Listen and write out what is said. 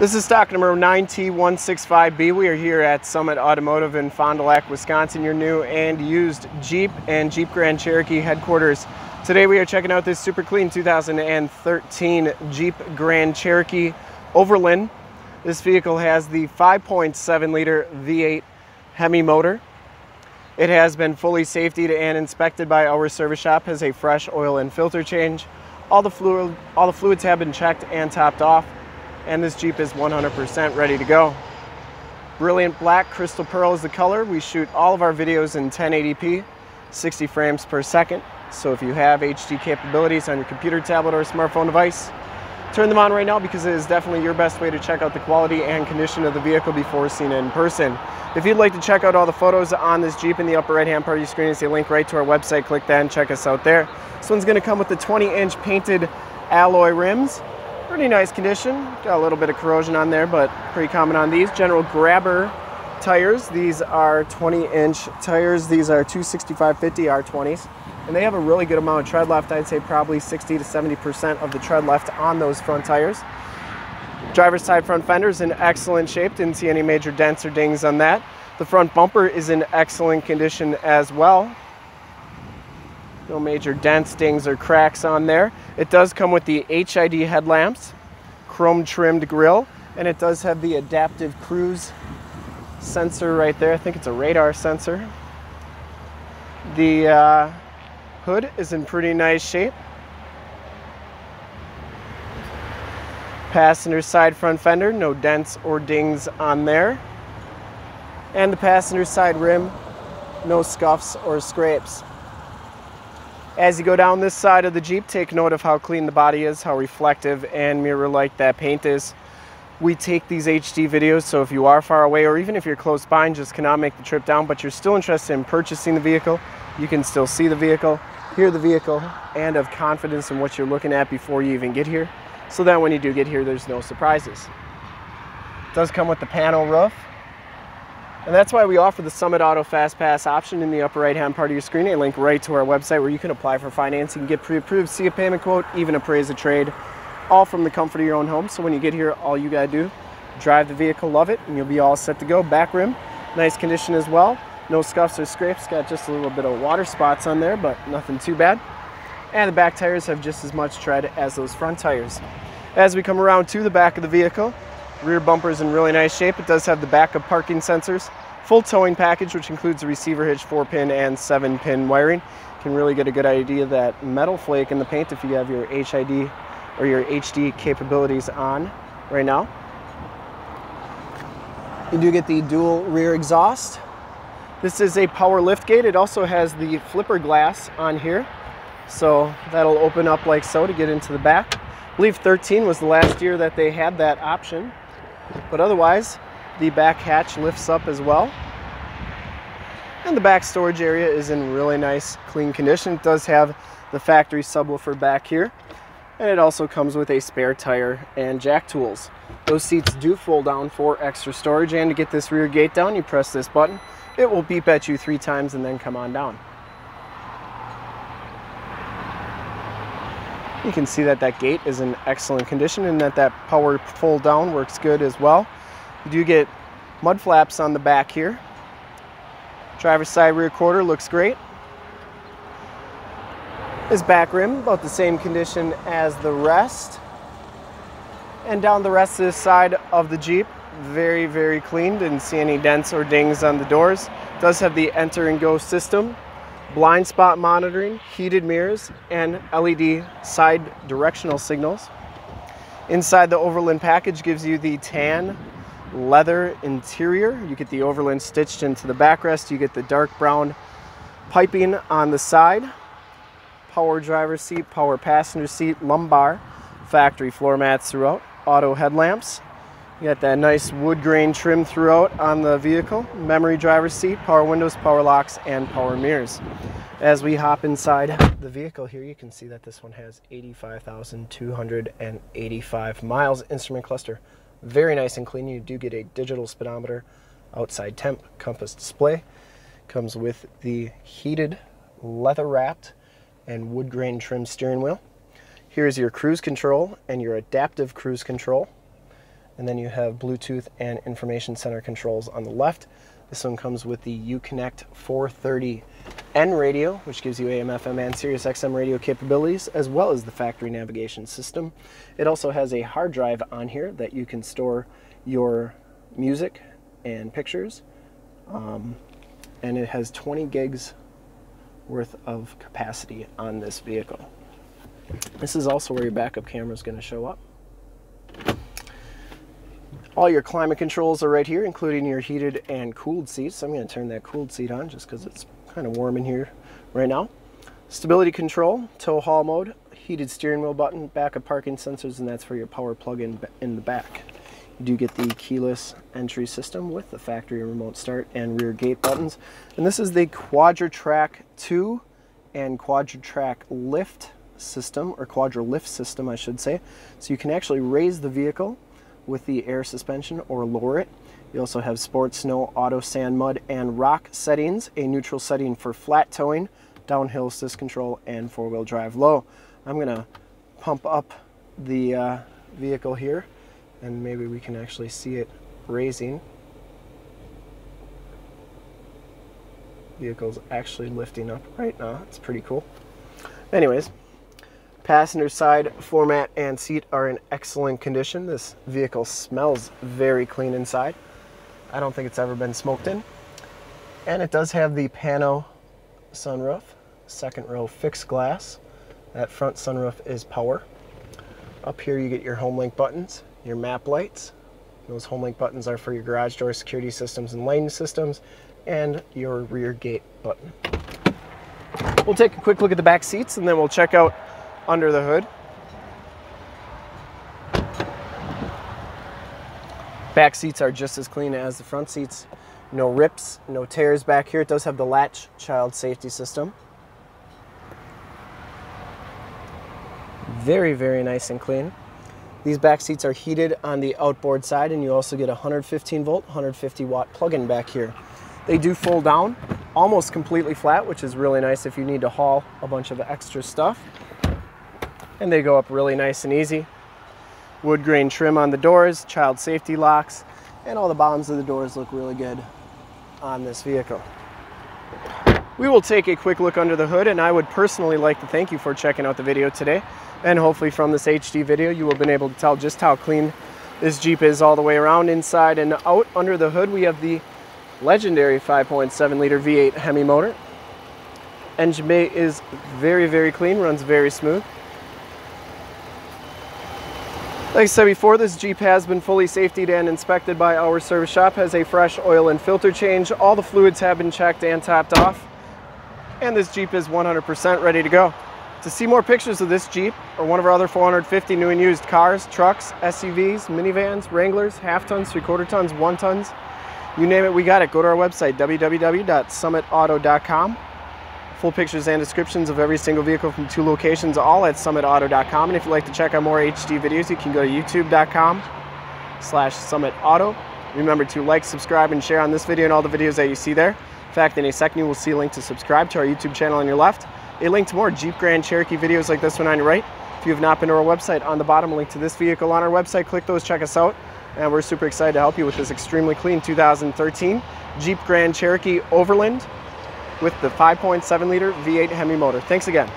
This is stock number 9T165B. We are here at Summit Automotive in Fond du Lac, Wisconsin, your new and used Jeep and Jeep Grand Cherokee headquarters. Today we are checking out this super clean 2013 Jeep Grand Cherokee Overland. This vehicle has the 5.7 liter V8 Hemi motor. It has been fully safetied and inspected by our service shop, has a fresh oil and filter change. All the fluids have been checked and topped off, and this Jeep is 100% ready to go. Brilliant black, crystal pearl is the color. We shoot all of our videos in 1080p, 60 frames per second. So if you have HD capabilities on your computer, tablet, or smartphone device, turn them on right now, because it is definitely your best way to check out the quality and condition of the vehicle before seeing it in person. If you'd like to check out all the photos on this Jeep, in the upper right-hand part of your screen is a link right to our website. Click that and check us out there. This one's gonna come with the 20-inch painted alloy rims. Pretty nice condition, got a little bit of corrosion on there, but pretty common on these. General Grabber tires, these are 20-inch tires. These are 265/50 R20s, and they have a really good amount of tread left. I'd say probably 60 to 70% of the tread left on those front tires. Driver's side front fender is in excellent shape, didn't see any major dents or dings on that. The front bumper is in excellent condition as well. No major dents, dings, or cracks on there. It does come with the HID headlamps, chrome trimmed grille, and it does have the adaptive cruise sensor right there. I think it's a radar sensor. The hood is in pretty nice shape. Passenger side front fender, no dents or dings on there. And the passenger side rim, no scuffs or scrapes. As you go down this side of the Jeep, take note of how clean the body is, how reflective and mirror-like that paint is. We take these HD videos, so if you are far away or even if you're close by and just cannot make the trip down, but you're still interested in purchasing the vehicle, you can still see the vehicle, hear the vehicle, and have confidence in what you're looking at before you even get here, so that when you do get here, there's no surprises. It does come with the panel roof. And that's why we offer the Summit Auto Fast Pass option. In the upper right-hand part of your screen, a link right to our website where you can apply for financing, and get pre-approved, see a payment quote, even appraise a trade, all from the comfort of your own home. So when you get here, all you gotta do, drive the vehicle, love it, and you'll be all set to go. Back rim, nice condition as well. No scuffs or scrapes, got just a little bit of water spots on there, but nothing too bad. And the back tires have just as much tread as those front tires. As we come around to the back of the vehicle, rear bumper is in really nice shape. It does have the backup parking sensors, full towing package, which includes a receiver hitch, 4-pin and 7-pin wiring. You can really get a good idea of that metal flake in the paint if you have your HID or your HD capabilities on right now. You do get the dual rear exhaust. This is a power lift gate. It also has the flipper glass on here, so that'll open up like so to get into the back. I believe 13 was the last year that they had that option. But otherwise, the back hatch lifts up as well. And the back storage area is in really nice, clean condition. It does have the factory subwoofer back here. And it also comes with a spare tire and jack tools. Those seats do fold down for extra storage. And to get this rear gate down, you press this button. It will beep at you 3 times and then come on down. You can see that that gate is in excellent condition and that that power fold down works good as well. You do get mud flaps on the back here. Driver's side rear quarter looks great. This back rim, about the same condition as the rest. And down the rest of this side of the Jeep, very, very clean. Didn't see any dents or dings on the doors. It does have the enter and go system, blind spot monitoring, heated mirrors, and LED side directional signals. Inside, the Overland package gives you the tan leather interior. You get the Overland stitched into the backrest. You get the dark brown piping on the side. Power driver's seat, power passenger seat, lumbar, factory floor mats throughout, auto headlamps. You got that nice wood grain trim throughout on the vehicle, memory driver's seat, power windows, power locks, and power mirrors. As we hop inside the vehicle here, you can see that this one has 85,285 miles. Instrument cluster, very nice and clean. You do get a digital speedometer, outside temp, compass display. Comes with the heated, leather-wrapped, and wood grain trim steering wheel. Here's your cruise control and your adaptive cruise control. and then you have Bluetooth and information center controls on the left. This one comes with the UConnect 430N radio, which gives you AM, FM, and Sirius XM radio capabilities, as well as the factory navigation system. It also has a hard drive on here that you can store your music and pictures, and it has 20 gigs worth of capacity on this vehicle. This is also where your backup camera is going to show up. All your climate controls are right here, including your heated and cooled seats. I'm going to turn that cooled seat on just because it's kind of warm in here right now. Stability control, tow haul mode, heated steering wheel button, backup parking sensors, and that's for your power plug-in in the back. You do get the keyless entry system with the factory remote start and rear gate buttons. And this is the Quadra-Trac II and Quadra-Trac Lift system, or Quadra-Lift system, I should say. So you can actually raise the vehicle with the air suspension or lower it. You also have sport, snow, auto, sand, mud, and rock settings, a neutral setting for flat towing, downhill assist control, and four-wheel drive low. I'm going to pump up the vehicle here, and maybe we can actually see it raising. Vehicle's actually lifting up right now. It's pretty cool. Anyways, passenger side floor mat and seat are in excellent condition. This vehicle smells very clean inside. I don't think it's ever been smoked in. And it does have the pano sunroof, second row fixed glass. That front sunroof is power. Up here you get your HomeLink buttons, your map lights. Those HomeLink buttons are for your garage door security systems and lane systems, and your rear gate button. We'll take a quick look at the back seats and then we'll check out under the hood. Back seats are just as clean as the front seats. No rips, no tears back here. It does have the latch child safety system. Very, very nice and clean. These back seats are heated on the outboard side, and you also get a 115 volt, 150 watt plug-in back here. They do fold down almost completely flat, which is really nice if you need to haul a bunch of extra stuff. And they go up really nice and easy. Wood grain trim on the doors, child safety locks, and all the bottoms of the doors look really good on this vehicle. We will take a quick look under the hood, and I would personally like to thank you for checking out the video today. And hopefully from this HD video, you will have been able to tell just how clean this Jeep is all the way around, inside and out. Under the hood, we have the legendary 5.7 liter V8 Hemi motor. Engine bay is very, very clean, runs very smooth. Like I said before, this Jeep has been fully safetied and inspected by our service shop, has a fresh oil and filter change. All the fluids have been checked and topped off. And this Jeep is 100% ready to go. To see more pictures of this Jeep or one of our other 450 new and used cars, trucks, SUVs, minivans, Wranglers, half tons, three-quarter tons, one tons, you name it, we got it. Go to our website, www.summitauto.com. Full pictures and descriptions of every single vehicle from two locations, all at summitauto.com. And if you'd like to check out more HD videos, you can go to youtube.com/summitauto. Remember to like, subscribe, and share on this video and all the videos that you see there. In fact, in a second, you will see a link to subscribe to our YouTube channel on your left. A link to more Jeep Grand Cherokee videos like this one on your right. If you have not been to our website, on the bottom, a link to this vehicle on our website. Click those, check us out, and we're super excited to help you with this extremely clean 2013 Jeep Grand Cherokee Overland with the 5.7 liter V8 Hemi motor. Thanks again.